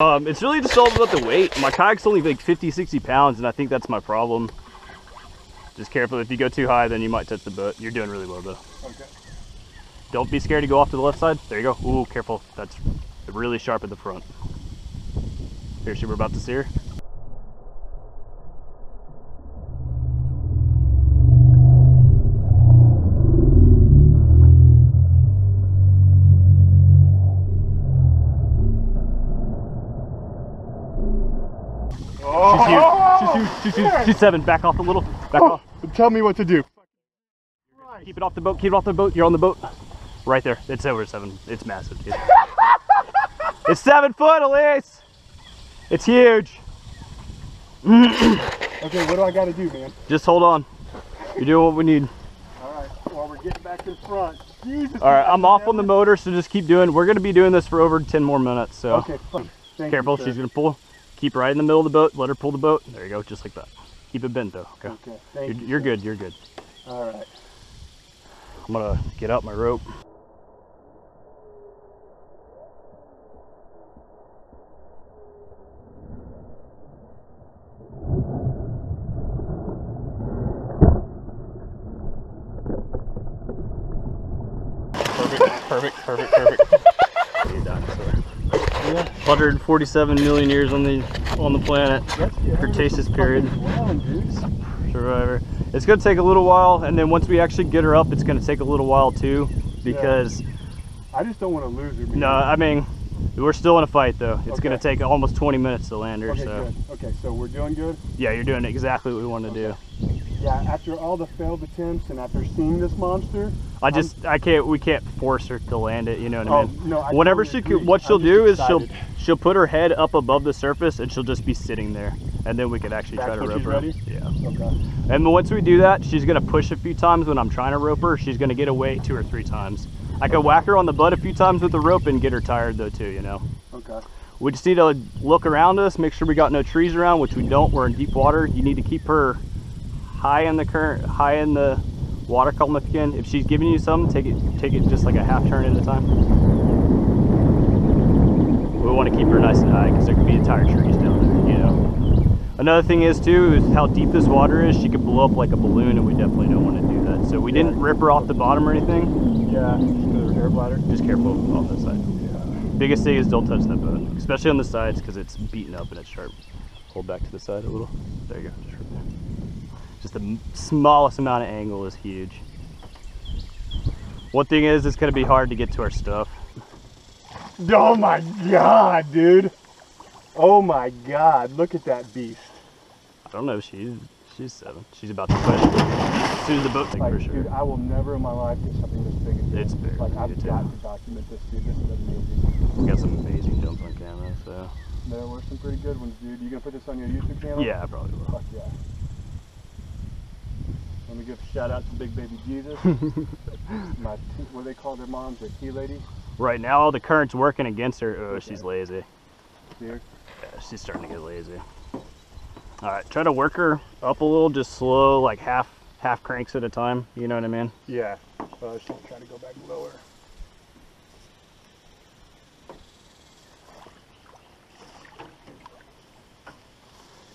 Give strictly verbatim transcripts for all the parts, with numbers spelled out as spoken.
Um, it's really just all about the weight. My kayak's only like fifty, sixty pounds, and I think that's my problem. Just careful, if you go too high, then you might touch the boat. You're doing really well, though. Okay. Don't be scared to go off to the left side. There you go. Ooh, careful. That's really sharp at the front. Here, she, we're about to steer. She's, she's, she's seven. Back off a little. Back oh, off. Tell me what to do. Keep it off the boat. Keep it off the boat. You're on the boat. Right there. It's over seven. It's massive. It's, it's seven foot, Elise. It's huge. Okay, what do I got to do, man? Just hold on. You're doing what we need. All right. While well, we're getting back in front. Jesus. All right. I'm off on the motor, so just keep doing. We're going to be doing this for over ten more minutes. So. Okay. Fine. Thank Careful. You, she's going to pull. Keep right in the middle of the boat. Let her pull the boat. There you go, just like that. Keep it bent though. Okay. Okay. Thank you're you, you're good. You're good. All right. I'm gonna get out my rope. Perfect. Perfect. Perfect. Perfect. Yeah. one hundred forty-seven million years on the on the planet. Yeah, Cretaceous period. Wild, Survivor. It's gonna take a little while, and then once we actually get her up, it's gonna take a little while too, because yeah. I just don't want to lose her. No, nah, I mean, we're still in a fight though. It's okay. Gonna take almost twenty minutes to land her. Okay, so. Good. Okay, so we're doing good. Yeah, you're doing exactly what we want to okay. do. Yeah, after all the failed attempts and after seeing this monster, I just I'm, I can't we can't force her to land it. You know what oh, I mean? No, I Whenever totally she agree. What she'll I'm do is excited. she'll she'll put her head up above the surface and she'll just be sitting there, and then we could actually That's try to rope her. Ready? Yeah. Okay. And once we do that, she's gonna push a few times when I'm trying to rope her. She's gonna get away two or three times. I could okay. whack her on the butt a few times with the rope and get her tired though too. You know. Okay. We just need to look around us, make sure we got no trees around, which we don't. We're in deep water. You need to keep her high in the current, high in the water column if you can. If she's giving you some, take it, take it just like a half turn at a time. We want to keep her nice and high because there could be entire trees down there, you know. Another thing is too is how deep this water is. She could blow up like a balloon, and we definitely don't want to do that. So we yeah. didn't rip her off the bottom or anything. Yeah, just air bladder. Just careful off the side. Yeah. Biggest thing is don't touch that boat, especially on the sides because it's beaten up and it's sharp. Hold back to the side a little. There you go. Just right there. Just the smallest amount of angle is huge. One thing is, it's gonna be hard to get to our stuff. Oh my God, dude. Oh my God, look at that beast. I don't know, she's, she's seven. She's about to push as soon as the boat takes like, for sure. Dude, I will never in my life get something this big again. It's big. Like, I've got too. to document this, dude. This is amazing. We got some amazing jumps on camera, so. There were some pretty good ones, dude. You gonna put this on your YouTube channel? Yeah, I probably will. Fuck yeah. Let me give a shout out to Big Baby Jesus. My, what do they call their moms? Their tea lady? Right now, the current's working against her. Oh, okay. She's lazy. Here? Yeah, she's starting to get lazy. All right, try to work her up a little, just slow, like half half cranks at a time. You know what I mean? Yeah. Uh, she's trying to go back lower.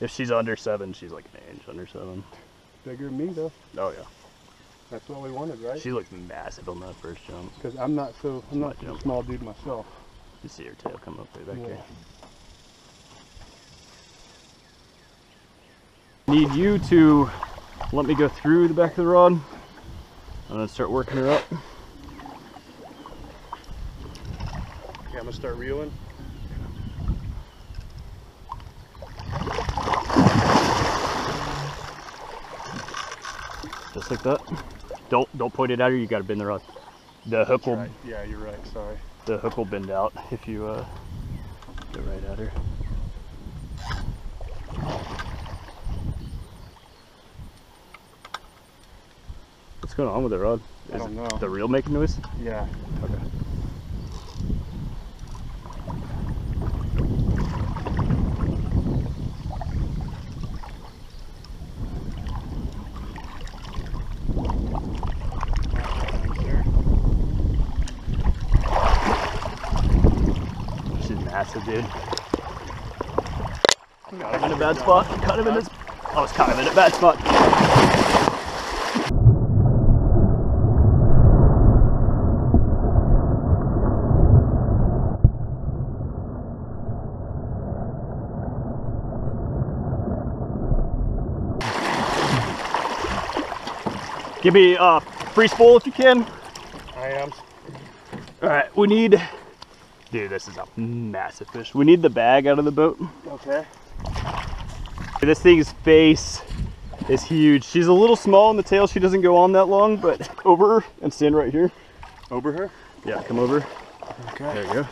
If she's under seven, she's like an inch under seven. Bigger than me though. Oh yeah. That's what we wanted, right? She looked massive on that first jump. Because I'm not so I'm not a small dude myself. You see her tail come up way back yeah. here. Need you to let me go through the back of the rod. I'm gonna start working her up. Okay, I'm gonna start reeling. Just like that. Don't don't point it at her. You gotta bend the rod. The hook will. Right. Yeah, you're right. Sorry. The hook will bend out if you uh, go right at her. What's going on with the rod? Is I don't know. The reel making noise? Yeah. Okay. Dude, Got him in a bad spot. Caught him in this. I was caught him in a bad spot. Give me a uh, free spool if you can. I am. All right, we need, dude, this is a massive fish. We need the bag out of the boat. Okay. This thing's face is huge. She's a little small in the tail. She doesn't go on that long, but over her and stand right here. Over her? Yeah, come over. Okay. There you go.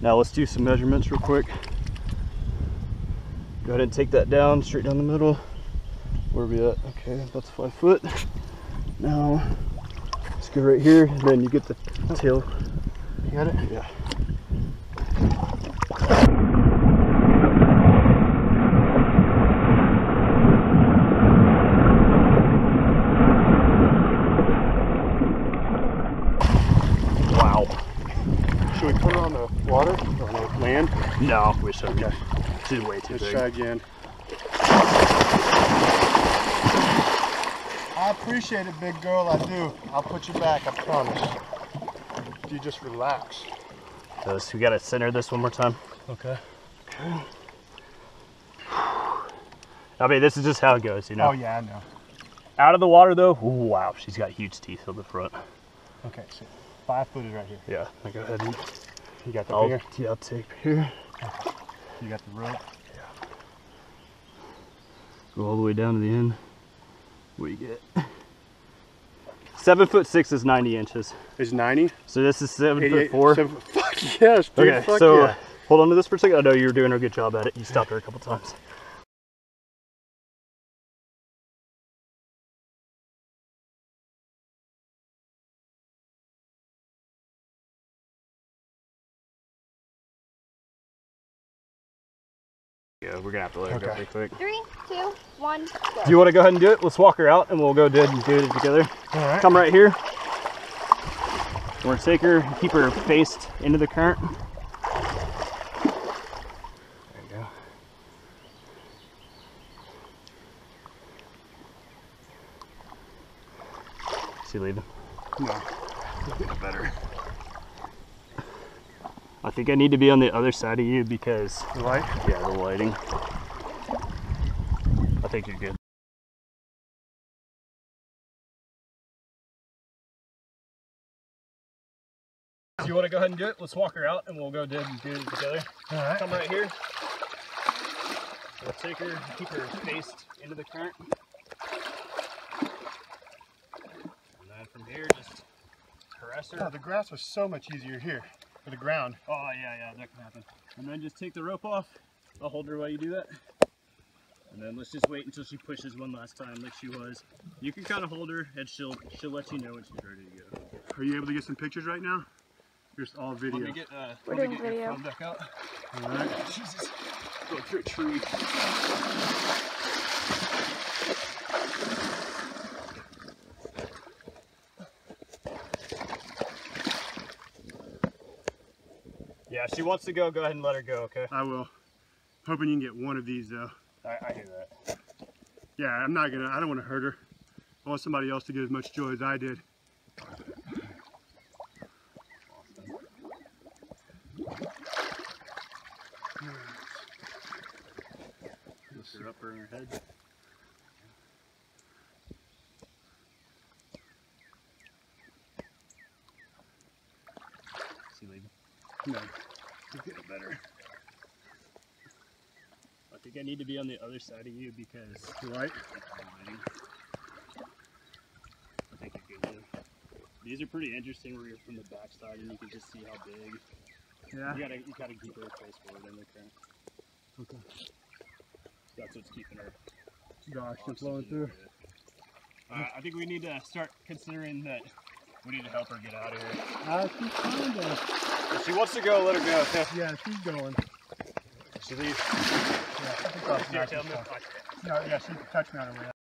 Now let's do some measurements real quick. Go ahead and take that down, straight down the middle. Where are we at? Okay, that's five foot. Now, let's go right here, and then you get the tail. You got it? Yeah. Wow. Should we put her on the water, or on land? No, we shouldn't. Okay. She's way too Let's big. Let's try again. I appreciate it, big girl, I do. I'll put you back, I promise. You just relax. So we gotta center this one more time. Okay. Okay. I mean, this is just how it goes, you know? Oh yeah, I know. Out of the water though, ooh, wow, she's got huge teeth on the front. Okay, so five footed right here. Yeah, I'll go ahead and... You got the I'll, bigger? Yeah, I'll take here. Okay. You got the rope? Yeah. Go all the way down to the end. We get seven foot six is ninety inches. Is ninety? So this is seven foot four. Seven, fuck yes, dude. Okay, fuck so yeah. Hold on to this for a second. I know you were doing a good job at it. You stopped her a couple times. Yeah, we're gonna have to let her okay. go pretty quick. Three, two, one, go. Do you wanna go ahead and do it? Let's walk her out and we'll go dead and do it together. All right. Come right here. We're gonna take her, keep her faced into the current. There you go. Is she leaving? No. Better. I think I need to be on the other side of you because the light? Yeah, the lighting. I think you're good. If you want to go ahead and do it, let's walk her out and we'll go dead and do it together. All right. Come right here. We'll take her, keep her faced into the current. And then from here, just caress her. Oh, the grass was so much easier here. The ground. Oh yeah, yeah, that can happen. And then just take the rope off. I'll hold her while you do that. And then let's just wait until she pushes one last time, like she was. You can kind of hold her, and she'll she'll let you know when she's ready to go. Are you able to get some pictures right now? Just all video. Let me get, uh, We're let me doing get video. Your thumb back out. All right. Jesus. Go through a tree. Yeah, if she wants to go, go ahead and let her go, okay? I will. Hoping you can get one of these, though. I, I hear that. Yeah, I'm not gonna, I don't want to hurt her. I want somebody else to get as much joy as I did. Lift her up her in her head. See you later. No. Better. I think I need to be on the other side of you because right. I think you're good. These are pretty interesting where you're from the back side and you can just see how big. Yeah. You gotta you gotta keep her face forward in the current. Okay. That's what's keeping her. Gosh, it's blowing through. Uh, I think we need to start considering that we need to help her get out of here. Uh, she's trying to. If she wants to go, let her go, okay? Yeah, she's going. She leaves. Yeah, I think I'll touch me. No, yeah, she can touch me on her way out.